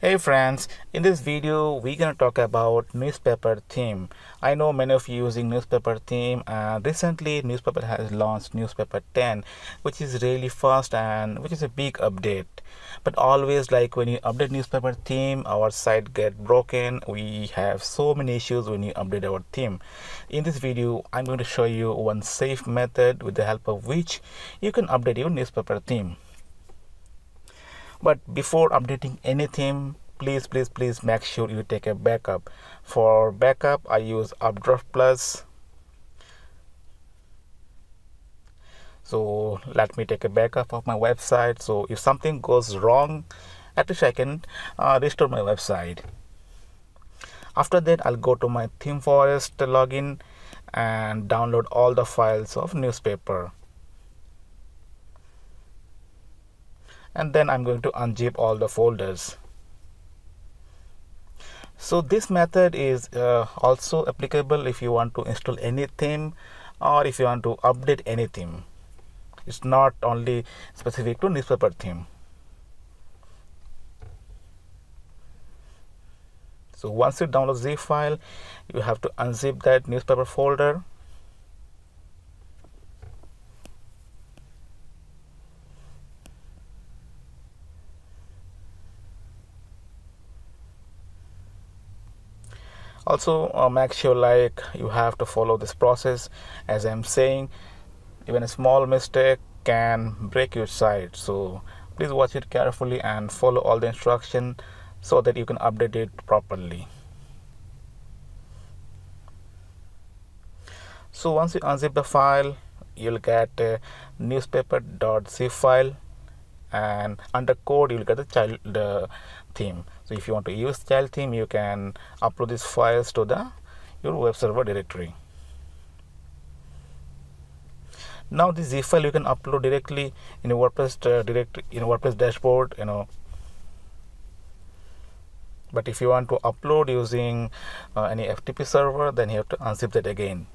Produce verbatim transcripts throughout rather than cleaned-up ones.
Hey friends, in this video we're gonna talk about newspaper theme. I know many of you using newspaper theme. Uh, recently newspaper has launched newspaper ten, which is really fast and which is a big update. But always, like, when you update newspaper theme, our site get broken. We have so many issues when you update our theme. In this video I'm going to show you one safe method with the help of which you can update your newspaper theme. But before updating anything, please please please make sure you take a backup. For backup I use UpdraftPlus. So let me take a backup of my website, so if something goes wrong, at least I can uh, restore my website. After that I'll go to my ThemeForest login and download all the files of newspaper. And then I'm going to unzip all the folders. So this method is uh, also applicable if you want to install any theme or if you want to update any theme. It's not only specific to newspaper theme. So once you download zip file, you have to unzip that newspaper folder. Also uh, make sure, like, you have to follow this process. As I'm saying, even a small mistake can break your site, so please watch it carefully and follow all the instruction so that you can update it properly. So once you unzip the file, you'll get a newspaper.zip file, and under code you'll get the child uh, theme. So if you want to use child theme, you can upload these files to the your web server directory. Now this zip file you can upload directly in a WordPress uh, directory, in a WordPress dashboard, you know. But if you want to upload using uh, any F T P server, then you have to unzip that again.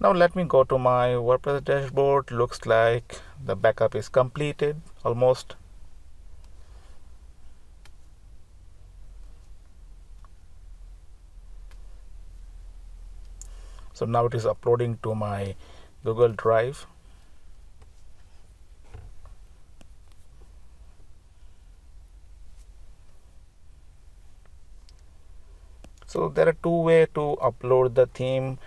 Now let me go to my WordPress dashboard. Looks like the backup is completed almost. So now it is uploading to my Google Drive. So there are two ways to upload the theme.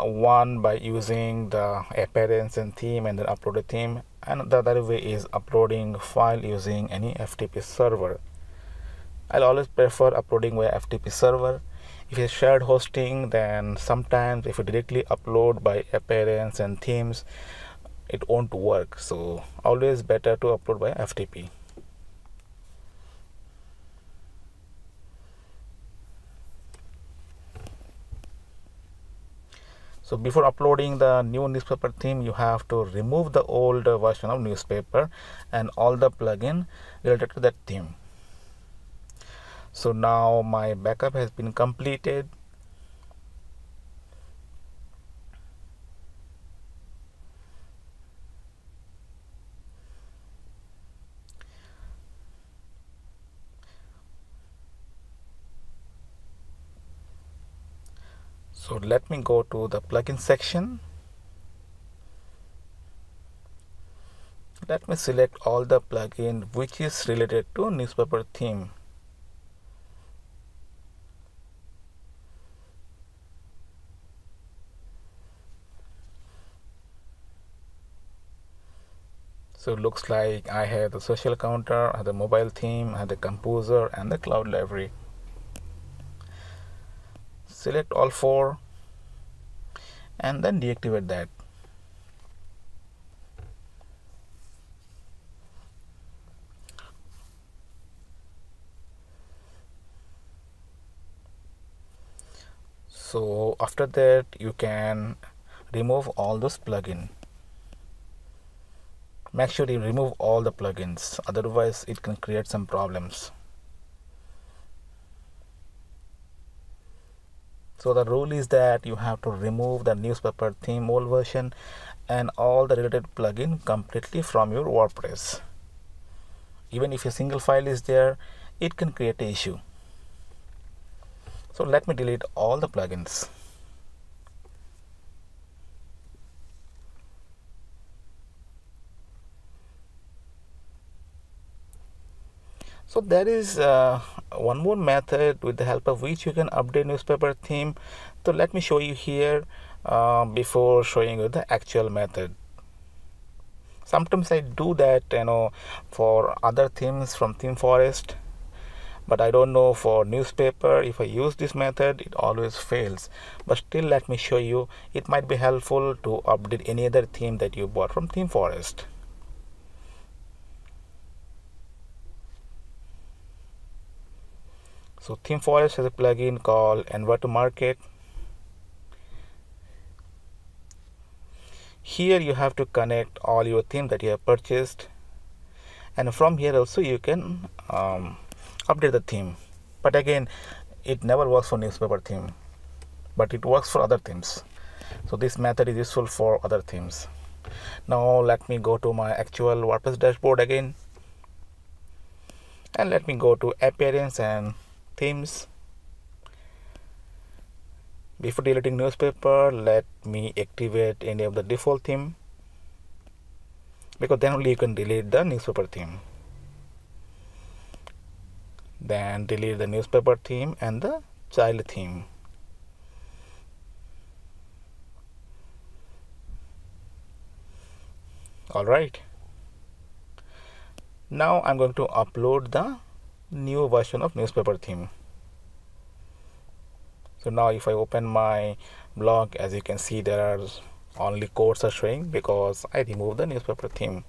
One by using the appearance and theme and then upload a theme, and the other way is uploading file using any F T P server. I'll always prefer uploading via F T P server. If it's shared hosting, then sometimes if you directly upload by appearance and themes, it won't work. So always better to upload by F T P. So before uploading the new newspaper theme, you have to remove the old version of newspaper and all the plugin related to that theme. So now my backup has been completed. So let me go to the plugin section. Let me select all the plugin which is related to newspaper theme. So looks like I have the social counter, I have the mobile theme, I have the composer and the cloud library. Select all four and then deactivate that. So after that you can remove all those plugins. Make sure you remove all the plugins, otherwise it can create some problems. So the rule is that you have to remove the newspaper theme old version and all the related plugin completely from your WordPress. even if a single file is there, it can create an issue. So let me delete all the plugins. So there is uh, one more method with the help of which you can update newspaper theme. So let me show you here uh, before showing you the actual method. Sometimes I do that, you know, for other themes from ThemeForest, but I don't know for newspaper. If I use this method, it always fails. But still, let me show you. It might be helpful to update any other theme that you bought from ThemeForest. So ThemeForest has a plugin called EnvertoMarket. Here you have to connect all your theme that you have purchased, and from here also you can um, update the theme. But again, it never works for newspaper theme, but it works for other themes. So this method is useful for other themes. Now let me go to my actual WordPress dashboard again, and let me go to Appearance and Themes. Before deleting newspaper, let me activate any of the default theme, because then only you can delete the newspaper theme. Then delete the newspaper theme and the child theme. All right, now I'm going to upload the new version of newspaper theme. So now if I open my blog, as you can see, there are only codes are showing because I removed the newspaper theme.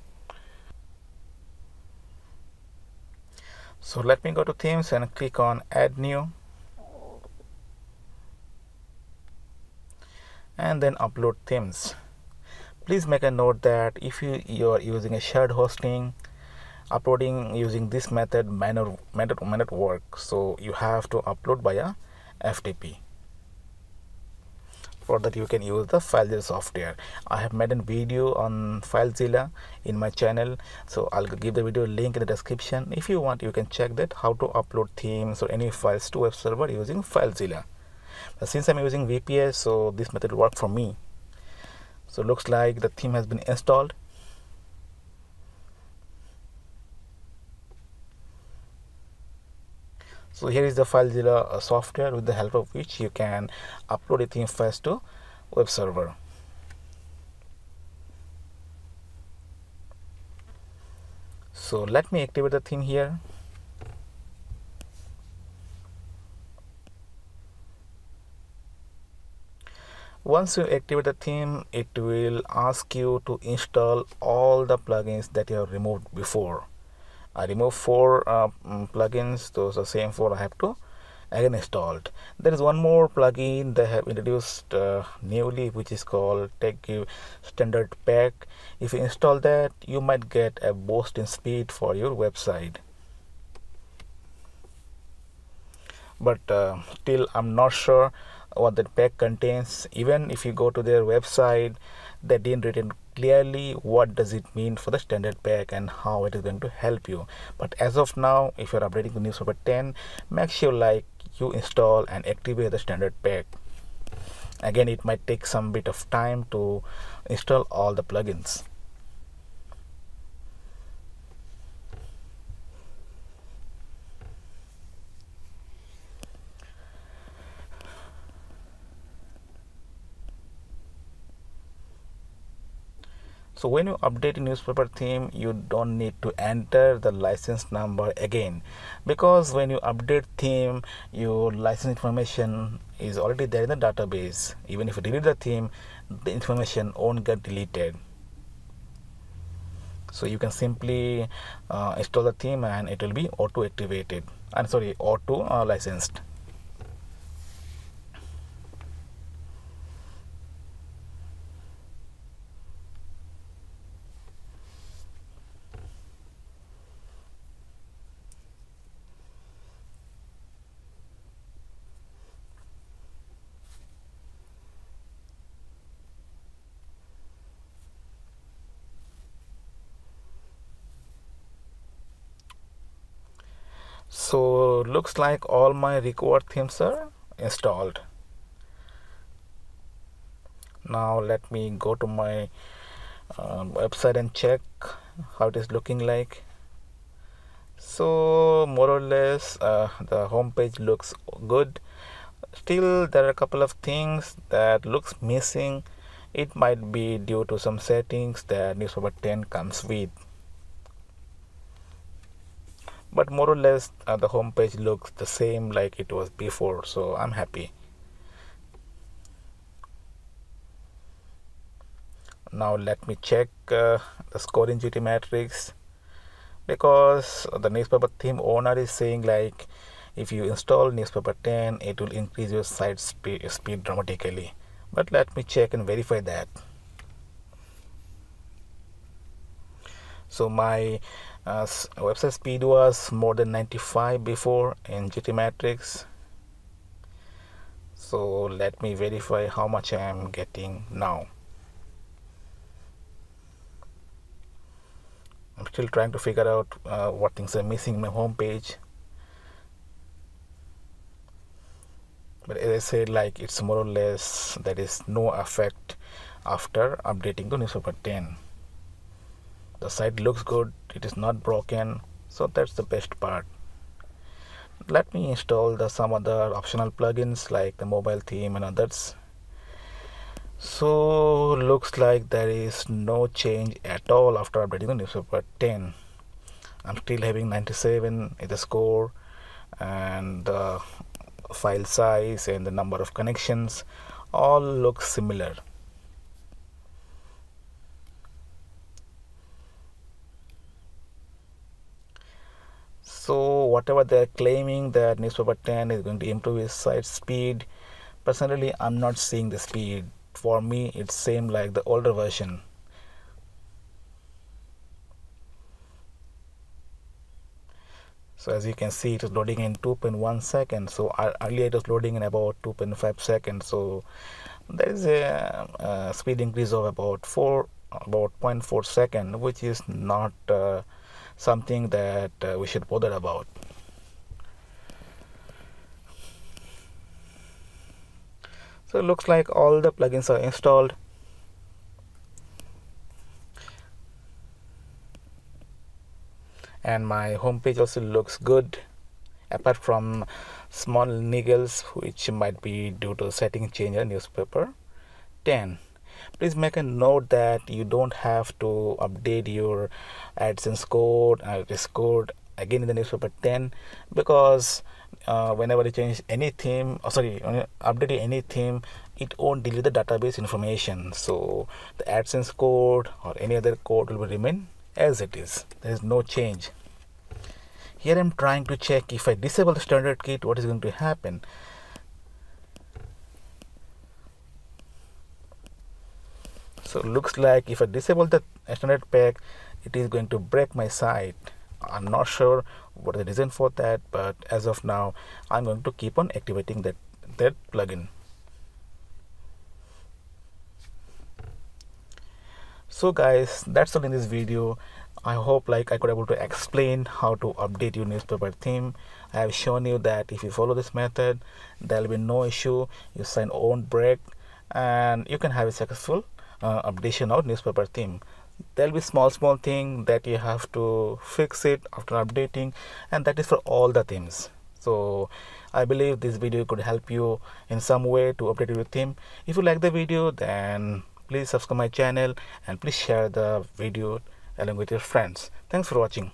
So let me go to themes and click on add new, and then upload themes. Please make a note that if you, you are using a shared hosting, uploading using this method may not, may not, may not work. So you have to upload via F T P. For that you can use the FileZilla software. I have made a video on FileZilla in my channel, so I'll give the video link in the description. If you want, you can check that how to upload themes or any files to web server using FileZilla. But since I'm using V P S, so this method worked for me. So looks like the theme has been installed. So here is the FileZilla software with the help of which you can upload a theme files to web server. So let me activate the theme here. Once you activate the theme, it will ask you to install all the plugins that you have removed before. I remove four uh, plugins. Those are same four I have to again installed. There is one more plugin they have introduced uh, newly, which is called TechGive Standard Pack. If you install that, you might get a boost in speed for your website. But uh, still, I'm not sure what that pack contains. Even if you go to their website, they didn't written clearly what does it mean for the standard pack and how it is going to help you. But as of now, if you're updating to newspaper ten, make sure like you install and activate the standard pack. Again, it might take some bit of time to install all the plugins. So when you update a newspaper theme, you don't need to enter the license number again, because when you update theme, your license information is already there in the database. Even if you delete the theme, the information won't get deleted. So you can simply uh, install the theme and it will be auto activated. I'm sorry, auto uh, licensed. So looks like all my required themes are installed. Now let me go to my uh, website and check how it is looking like. So more or less uh, the home page looks good. Still there are a couple of things that looks missing. It might be due to some settings that Newspaper ten comes with. But more or less uh, the home page looks the same like it was before, so I'm happy. Now let me check uh, the score in G T Matrix, because the newspaper theme owner is saying like if you install newspaper ten it will increase your site speed, speed dramatically. But let me check and verify that. So my uh, website speed was more than ninety-five before in G T Matrix. So let me verify how much I am getting now. I'm still trying to figure out uh, what things are missing in my home page. But as I said, like it's more or less there is no effect after updating to newspaper ten. The site looks good, it is not broken, so that's the best part. Let me install the some other optional plugins like the mobile theme and others. So looks like there is no change at all after updating the newspaper ten. I'm still having ninety-seven in the score, and the file size and the number of connections all look similar. So whatever they are claiming that newspaper ten is going to improve his site speed, personally I'm not seeing the speed. For me it's same like the older version. So as you can see it is loading in two point one seconds. So earlier it was loading in about two point five seconds. So there is a, a speed increase of about four about zero point four seconds, which is not uh, something that uh, we should bother about. So it looks like all the plugins are installed. And my homepage also looks good, apart from small niggles which might be due to setting change in newspaper ten. Please make a note that you don't have to update your AdSense code or this code again in the newspaper ten, because uh, whenever you change any theme, oh, sorry, update any theme, it won't delete the database information. So the AdSense code or any other code will remain as it is. There is no change. Here I'm trying to check if I disable the standard kit, what is going to happen. So looks like if I disable the standard pack, it is going to break my site. I'm not sure what the reason for that, but as of now, I'm going to keep on activating that that plugin. So guys, that's all in this video. I hope like I could able to explain how to update your newspaper theme. I have shown you that if you follow this method, there will be no issue. Your site won't break, and you can have a successful Uh, updation of newspaper theme. There'll be small small thing that you have to fix it after updating, and that is for all the themes. So I believe this video could help you in some way to update your theme. If you like the video, then please subscribe my channel and please share the video along with your friends. Thanks for watching.